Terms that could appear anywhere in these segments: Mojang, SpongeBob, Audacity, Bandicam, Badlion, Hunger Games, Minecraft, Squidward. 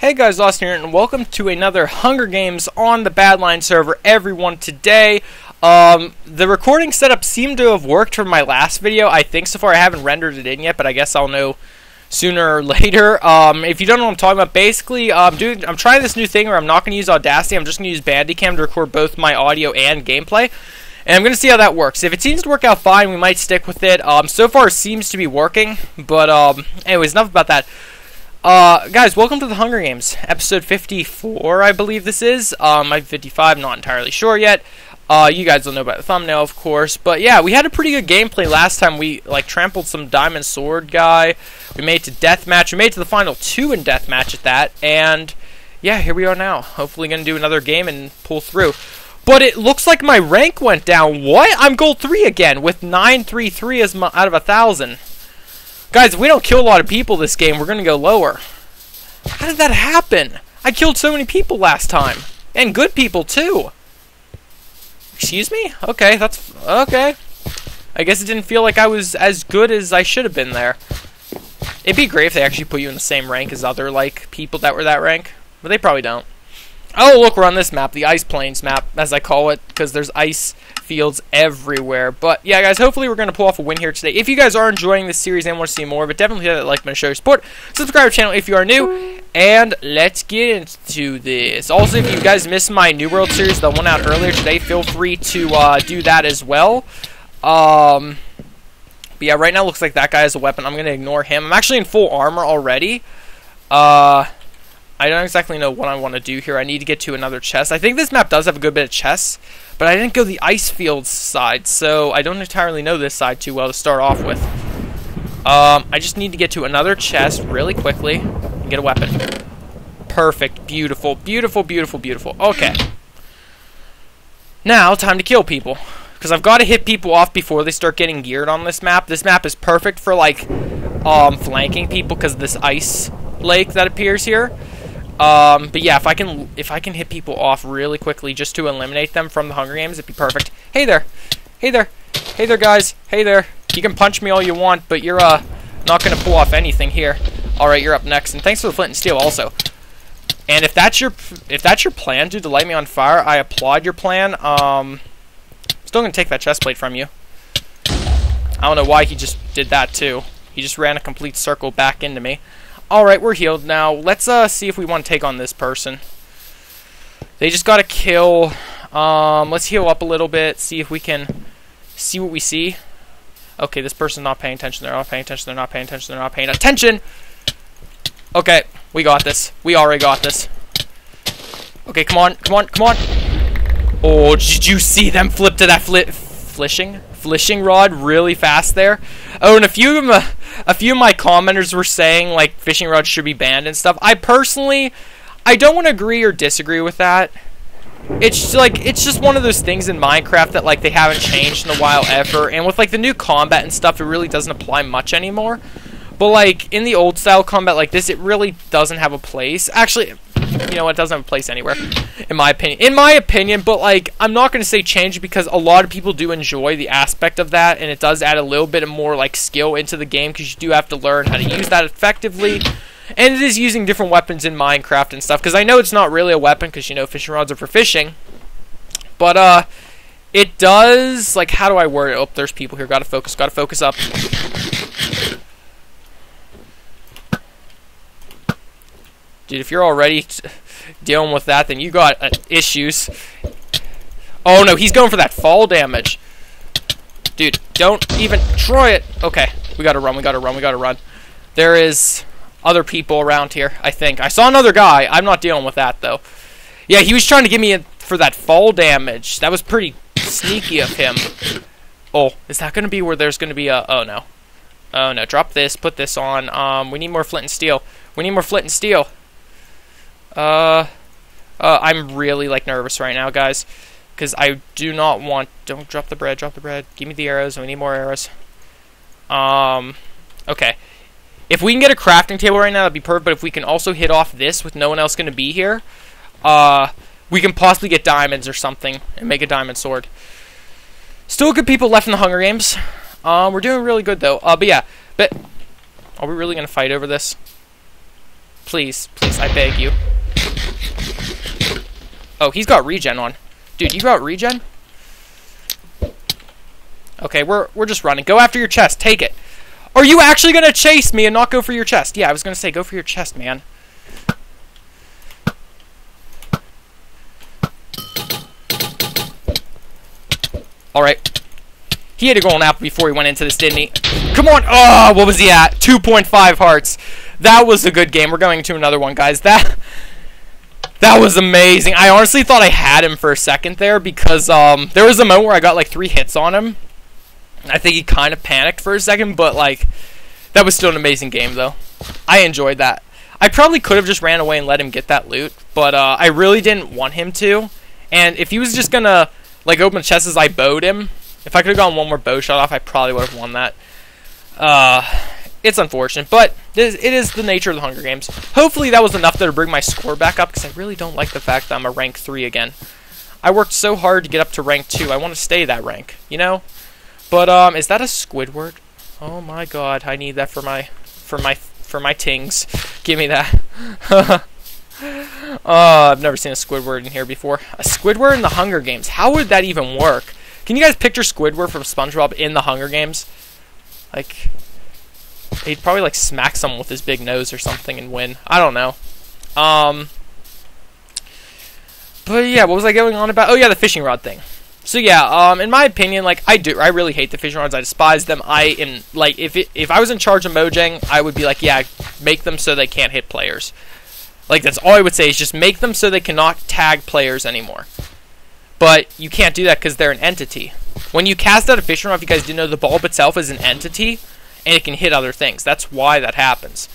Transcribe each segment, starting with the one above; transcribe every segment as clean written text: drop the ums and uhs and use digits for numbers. Hey guys, Austin here, and welcome to another Hunger Games on the Badlion server, everyone. Today, the recording setup seemed to have worked from my last video, I think, so far. I haven't rendered it in yet, but I guess I'll know sooner or later. If you don't know what I'm talking about, basically, I'm trying this new thing where I'm not going to use Audacity, I'm just going to use Bandicam to record both my audio and gameplay. And I'm going to see how that works. If it seems to work out fine, we might stick with it. So far, it seems to be working, but anyways, enough about that. Guys, welcome to the Hunger Games, episode 54, I believe this is. I'm 55, not entirely sure yet. You guys will know about the thumbnail, of course. But yeah, we had a pretty good gameplay last time. We, trampled some diamond sword guy. We made it to deathmatch. We made it to the final two in deathmatch at that. And yeah, here we are now. Hopefully gonna do another game and pull through. But it looks like my rank went down. What? I'm gold 3 again with 933 as my, out of 1,000. Guys, if we don't kill a lot of people this game, we're going to go lower. How did that happen? I killed so many people last time. And good people, too. Excuse me? Okay, that's... okay. I guess it didn't feel like I was as good as I should have been there. It'd be great if they actually put you in the same rank as other, people that were that rank. But they probably don't. Oh, look, we're on this map. The Ice Plains map, as I call it. Because there's ice... fields everywhere. But yeah, guys, hopefully we're going to pull off a win here today. If you guys are enjoying this series and want to see more of it, definitely hit that like button to show your support. Subscribe to the channel if you are new, and let's get into this. Also, if you guys missed my New World series, the one out earlier today, feel free to do that as well. But yeah, right now looks like that guy has a weapon. I'm going to ignore him. I'm actually in full armor already. I don't exactly know what I want to do here. I need to get to another chest. I think this map does have a good bit of chests, but I didn't go the ice fields side, so I don't entirely know this side too well to start off with. I just need to get to another chest really quickly and get a weapon. Perfect. Beautiful, beautiful, beautiful, beautiful. Okay. Now, time to kill people, because I've got to hit people off before they start getting geared on this map. This map is perfect for, flanking people because of this ice lake that appears here. But yeah, if I can hit people off really quickly just to eliminate them from the Hunger Games, it'd be perfect. Hey there. Hey there. Hey there, guys. Hey there. You can punch me all you want, but you're, not gonna pull off anything here. Alright, you're up next. And thanks for the flint and steel also. And if that's your plan, dude, to light me on fire, I applaud your plan. Still gonna take that chest plate from you. I don't know why he just did that too. He just ran a complete circle back into me. Alright, we're healed now. Let's see if we want to take on this person. They just got to kill. Let's heal up a little bit. See if we can see what we see. Okay, this person's not paying attention. They're not paying attention. They're not paying attention. They're not paying attention. Okay, we got this. We already got this. Okay, come on. Come on. Come on. Oh, did you see them flip to that flishing rod really fast there? Oh, and a few of my commenters were saying fishing rods should be banned and stuff. I personally, I don't want to agree or disagree with that. It's just one of those things in Minecraft that they haven't changed in a while ever, and with the new combat and stuff, it really doesn't apply much anymore. But in the old style combat like this, it really doesn't have a place. Actually, you know, it doesn't have a place anywhere, in my opinion. But I'm not going to say change, because a lot of people do enjoy the aspect of that, and it does add a little bit of more skill into the game, because you do have to learn how to use that effectively. And it is using different weapons in Minecraft and stuff, because I know it's not really a weapon, because you know fishing rods are for fishing. But it does how do I word it? Oh, there's people here. Gotta focus. Gotta focus up. Dude, if you're already dealing with that, then you got issues. Oh, no, he's going for that fall damage. Dude, don't even try it. Okay, we gotta run, we gotta run, we gotta run. There is other people around here, I think. I saw another guy. I'm not dealing with that, though. Yeah, he was trying to get me in for that fall damage. That was pretty sneaky of him. Oh, is that gonna be where there's gonna be a... oh, no. Oh, no, drop this, put this on. We need more flint and steel. We need more flint and steel. I'm really nervous right now, guys, because I do not want... don't drop the bread, drop the bread. Give me the arrows. We need more arrows. Okay, if we can get a crafting table right now, that'd be perfect. But if we can also hit off this with no one else gonna be here, we can possibly get diamonds or something and make a diamond sword. Still good people left in the Hunger Games. We're doing really good though. But yeah, but are we really gonna fight over this? Please, please, I beg you. Oh, he's got regen on. Dude, you got regen? Okay, we're just running. Go after your chest. Take it. Are you actually going to chase me and not go for your chest? Yeah, I was going to say, go for your chest, man. Alright. He had to go on apple before he went into this, didn't he? Come on. Oh, what was he at? 2.5 hearts. That was a good game. We're going to another one, guys. That was amazing. I honestly thought I had him for a second there because there was a moment where I got like 3 hits on him. I think he kind of panicked for a second, but like that was still an amazing game though. I enjoyed that. I probably could have just ran away and let him get that loot, but I really didn't want him to. And if he was just going to like open chests as I bowed him, if I could have gone one more bow shot off, I probably would have won that. It's unfortunate, but it is the nature of the Hunger Games. Hopefully that was enough there to bring my score back up, because I really don't like the fact that I'm a rank 3 again. I worked so hard to get up to rank 2. I want to stay that rank, you know? But is that a Squidward? Oh my god, I need that for my tings. Give me that. I've never seen a Squidward in here before. A Squidward in the Hunger Games. How would that even work? Can you guys picture Squidward from SpongeBob in the Hunger Games? Like, he'd probably like smack someone with his big nose or something and win. I don't know. But yeah, what was I going on about? Oh yeah, the fishing rod thing. So yeah, in my opinion, like I really hate the fishing rods. I despise them. If I was in charge of Mojang, I would be like, yeah, make them so they can't hit players. Like that's all I would say is just make them so they cannot tag players anymore. But you can't do that because they're an entity. When you cast out a fishing rod, if you guys didn't know, the bulb itself is an entity, and it can hit other things. That's why that happens.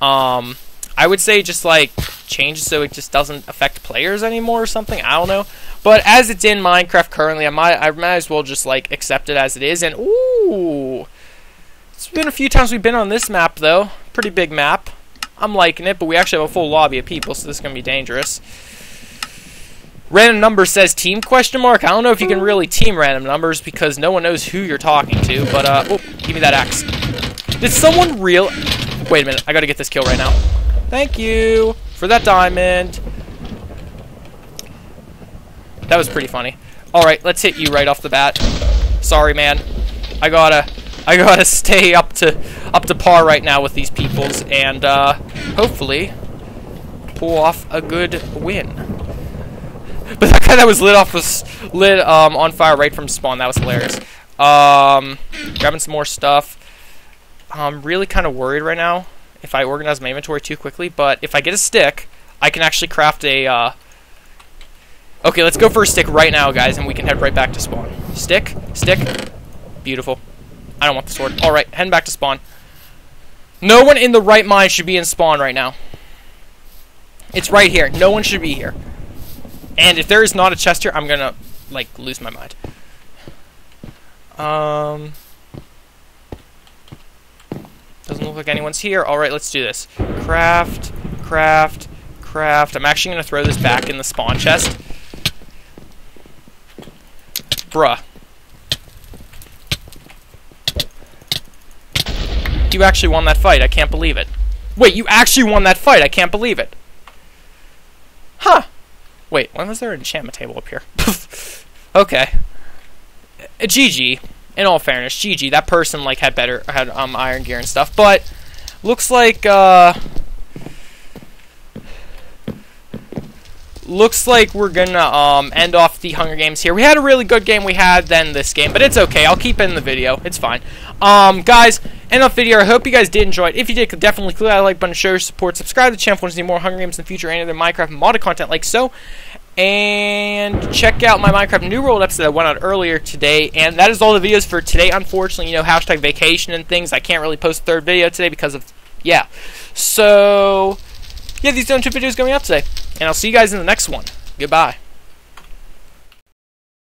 I would say just like change so it just doesn't affect players anymore or something. I don't know. But as it's in Minecraft currently, I might as well just like accept it as it is. And ooh, it's been a few times we've been on this map though. Pretty big map. I'm liking it, but we actually have a full lobby of people, so this is gonna be dangerous. Random number says team question mark. I don't know if you can really team random numbers because no one knows who you're talking to. But oh, give me that axe. Did someone real? Wait a minute, I gotta get this kill right now. Thank you for that diamond. That was pretty funny. Alright, let's hit you right off the bat. Sorry, man. I gotta stay up to par right now with these peoples and hopefully pull off a good win. But that guy that was lit on fire right from spawn, that was hilarious. Grabbing some more stuff. I'm really kind of worried right now if I organize my inventory too quickly, but if I get a stick, I can actually craft a, okay, let's go for a stick right now, guys, and we can head right back to spawn. Stick, stick, beautiful. I don't want the sword. Alright, heading back to spawn. No one in the right mind should be in spawn right now. It's right here. No one should be here. And if there is not a chest here, I'm gonna, like, lose my mind. Doesn't look like anyone's here. Alright, let's do this. Craft, craft, craft. I'm actually going to throw this back in the spawn chest. Bruh. You actually won that fight. I can't believe it. Wait, you actually won that fight. I can't believe it. Huh. Wait, when was there an enchantment table up here? Okay. GG. In all fairness, GG, that person like had iron gear and stuff, but looks like we're gonna end off the Hunger Games here. We had a really good game we had then this game, but it's okay. I'll keep it in the video. It's fine. Guys, end of video. I hope you guys did enjoy it. If you did, definitely click that like button, show your support, subscribe to the channel if you want to see more Hunger Games in the future and other Minecraft modded content like so. And check out my Minecraft New World episode that went out earlier today. And that is all the videos for today. Unfortunately, you know, # vacation and things. I can't really post a third video today because of, yeah. So, yeah, these are 2 videos going up today. And I'll see you guys in the next one. Goodbye.